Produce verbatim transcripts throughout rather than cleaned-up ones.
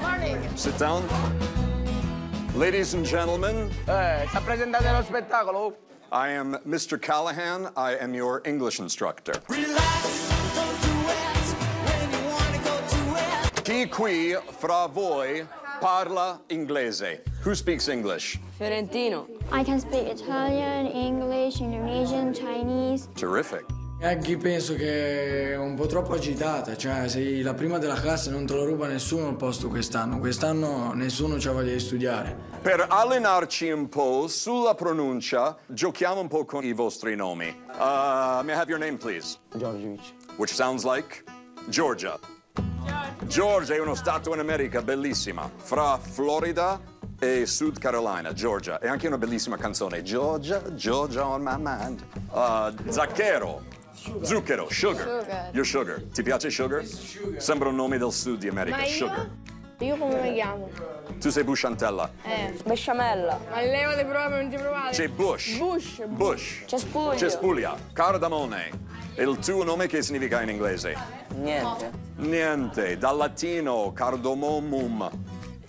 Morning. Sit down. Ladies and gentlemen. Eh, sta presentando lo spettacolo. I am Mister Callahan. I am your English instructor. Relax, go to it when you want to go to it. Chi qui fra voi parla inglese? Who speaks English? Fiorentino. I can speak Italian, English, Indonesian, Chinese. Terrific. Anche penso che è un po' troppo agitata, cioè sei la prima della classe, non te lo ruba nessuno il posto quest'anno. Quest'anno nessuno c'ha voglia di studiare. Per allenarci un po' sulla pronuncia, giochiamo un po' con I vostri nomi. Uh, may I have your name, please? Georgi. Which sounds like Georgia. Georgia è uno stato in America bellissima, fra Florida e South Carolina, Georgia. E anche una bellissima canzone, Georgia, Georgia on my mind. Uh, Zacchero. Zucchero, sugar. sugar. Your sugar. Ti piace sugar? sugar? Sembra un nome del sud di America, ma io? Sugar. Io come mi chiamo? Tu sei Bushantella. Eh, besciamella. Ma levo le prove, non ti provate. C'è Bush. Bush. Bush. Cespuglio. Cespuglia. Cardamone. È il tuo nome che significa in inglese? Niente. Niente. Dal latino, cardomomum.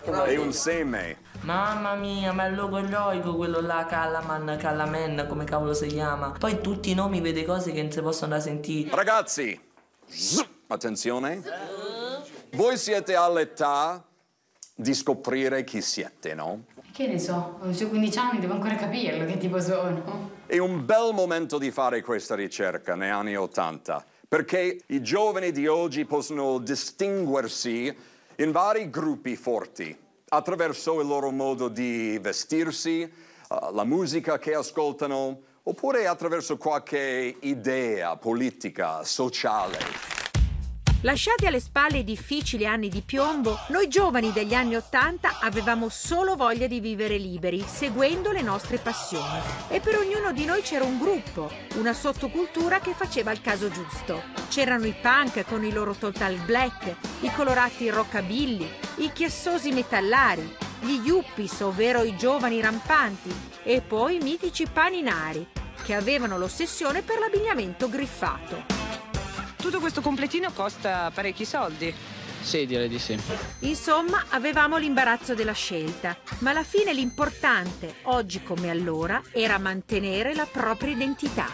È un seme. Mamma mia, ma è logorroico quello là, Callaman, Callaman, come cavolo si chiama. Poi tutti I nomi vede cose che non si possono da sentire. Ragazzi, zzz, attenzione. Zzz. Voi siete all'età di scoprire chi siete, no? Che ne so, ho quindici anni, devo ancora capirlo che tipo sono. È un bel momento di fare questa ricerca, negli anni Ottanta, perché I giovani di oggi possono distinguersi in vari gruppi forti. Attraverso il loro modo di vestirsi, uh, la musica che ascoltano, oppure attraverso qualche idea politica, sociale. Lasciati alle spalle I difficili anni di piombo, noi giovani degli anni Ottanta avevamo solo voglia di vivere liberi, seguendo le nostre passioni. E per ognuno di noi c'era un gruppo, una sottocultura che faceva il caso giusto. C'erano I punk con I loro total black, I colorati rockabilly, I chiassosi metallari, gli yuppies, ovvero I giovani rampanti, e poi I mitici paninari, che avevano l'ossessione per l'abbigliamento griffato. Tutto questo completino costa parecchi soldi. Sì, direi di sì. Insomma, avevamo l'imbarazzo della scelta, ma alla fine l'importante, oggi come allora, era mantenere la propria identità.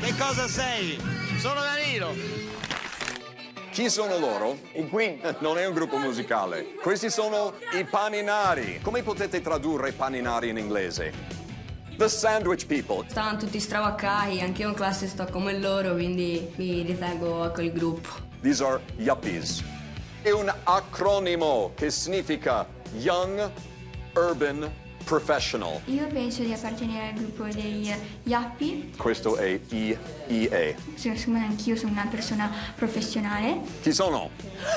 Che cosa sei? Sono Danilo. Chi sono loro? I Queen. Non è un gruppo musicale. Questi sono I paninari. Come potete tradurre paninari in inglese? The Sandwich People. Stavano tutti stravaccati, anch'io in classe sto come loro, quindi mi ritengo a quel gruppo. These are yuppies. È un acronimo che significa Young Urban Professional. Io penso di appartenere al gruppo degli Yappi. Questo è I E A. Secondo me anch'io sono una persona professionale. Chi sono?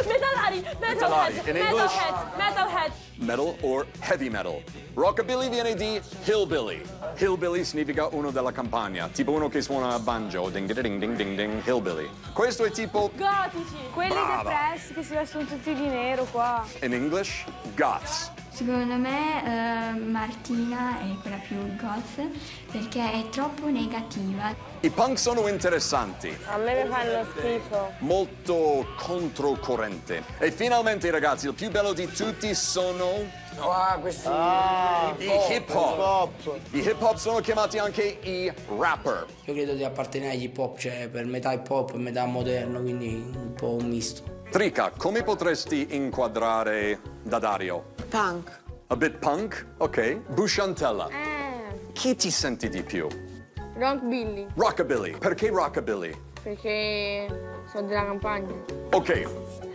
Metallari! Metalheads! Metalheads! Metalheads! Metal or heavy metal. Rockabilly viene di hillbilly. Hillbilly significa uno della campagna, tipo uno che suona banjo. Ding ding ding ding ding, hillbilly. Questo è tipo... Gotici! Quelli depressi che si vestono tutti di nero qua. In English, goths. Secondo me uh, Martina è quella più goth perché è troppo negativa. I punk sono interessanti. A me mi fanno schifo. Molto controcorrente. E finalmente ragazzi, il più bello di tutti sono... Ah, questi... Ah, I hip hop. I hip hop sono chiamati anche I rapper. Io credo di appartenere agli hip hop, cioè per metà hip hop e metà moderno, quindi un po' un misto. Trica, come potresti inquadrare da Dario? Punk. A bit punk? Ok. Bushantella. Eh. Chi ti senti di più? Rockabilly. Rockabilly. Perché rockabilly? Perché sono della campagna. Ok.